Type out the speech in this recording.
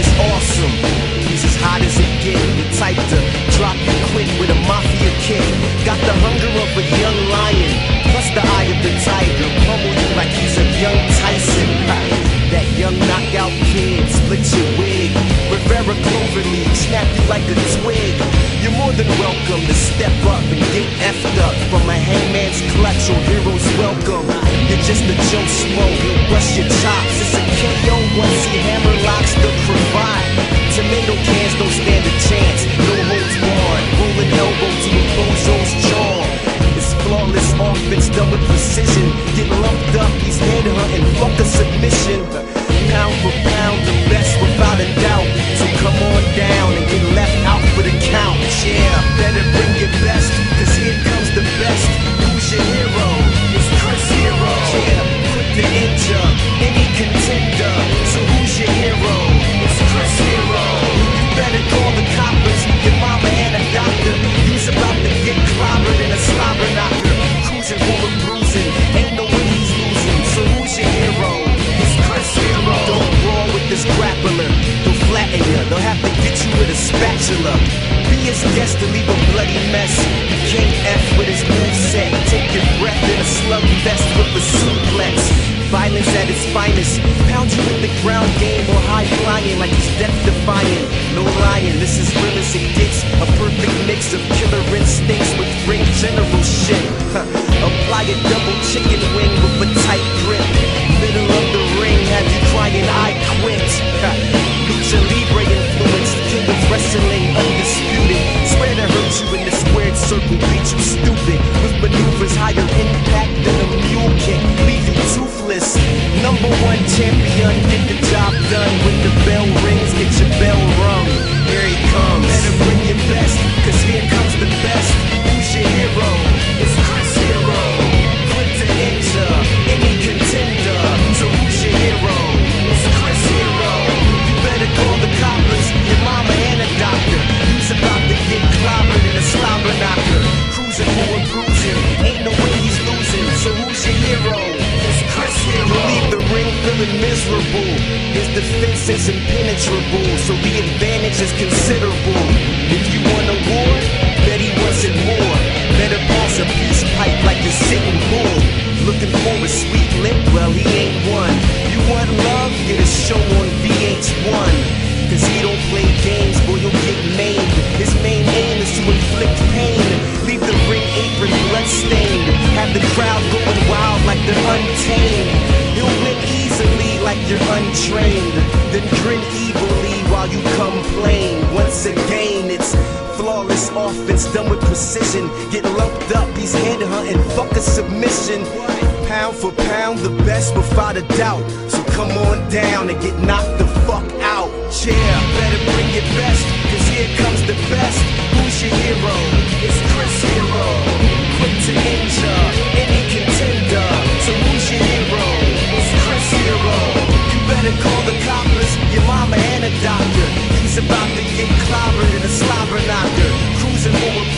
is awesome. He's as hot as it gets. The type to drop you quick with a mafia kick. Got the hunger of a young lion, plus the eye of the tiger. Pummel you like he's a young Tyson. That young knockout kid splits your wig. Rivera Clover League, snap you like a twig. You're more than welcome to step up and get effed up. From a hangman's clutch, your heroes welcome. You're just a Joe Schmo, he'll brush your chops. It's a KO once he hammer locks the cravat. Tomato cans don't stand a chance, no holds barred. Rolling elbow to a bozo's jaw. It's flawless offense done with precision. Get lumped up, he's head hunting, fuck a submission. Pound for pound, the best without a doubt. So come on down and get left out for the count. Yeah, better bring your best, cause here comes the best. Who's your hero? It's Chris Hero. Yeah, put the injure, any contender. So who's your hero? It's Chris Hero. You better call the coppers, your mama and a doctor. He's about to get clobbered in a slobber knocker. Cruising for a bruising, ain't no way he's losing. So who's your hero? It's Chris Hero. Don't roar with this grappler, they'll flatten you. They'll have to get you with a spatula. Be his guest to leave a bloody mess. You can't F with his moveset. Take your breath in a slug vest with a suplex. Violence at its finest, pound you in the ground game or high flying like he's death defying. No lying, this is real as it gets. A perfect mix of killer instincts with great general shit. Apply a double chicken wing with a tight grip. Middle of the ring, have you crying I quit. Lucha Libre influence, king of wrestling undisputed. Swear to hurt you in the squared circle, beat you stupid. With maneuvers higher impact than a mule kick, leave you toothless. Number one champion, get the job done. When the bell rings, get your bell rung. Here he comes. Better bring your best, cause here comes the best. Who's your hero? It's Chris Hero. Put the injure, any contender. So who's your hero? It's Chris Hero. You better call the coppers, your mama and a doctor. He's about to get clobbered in a slobber knocker. Cruising for a bruising, ain't no way he's losing. So who's your hero? Leave the ring feeling miserable. His defense is impenetrable, so the advantage is considerable. If you want a war, bet he wants it more. Better pass a peace pipe like a sitting bull. Looking for a sweet lip, well he ain't one. You want love, get a show on VH1. Cause he don't play games, boy you'll get maimed. His main aim is to inflict pain. Leave the ring apron bloodstained. Have the crowd going wild like they're untamed. You'll win easily like you're untrained. Then grin evilly while you complain. Once again, it's flawless offense done with precision. Get lumped up, he's head hunting, fuck a submission. Pound for pound, the best without a doubt. So come on down and get knocked the fuck out. Yeah, better bring your best, cause here comes the best. Who's your hero? It's Chris Hero. Quick to injure, any contender. So who's your hero? It's Chris Hero. You better call the coppers, your mama and a doctor. He's about to get clobbered in a slobber knocker. Cruising over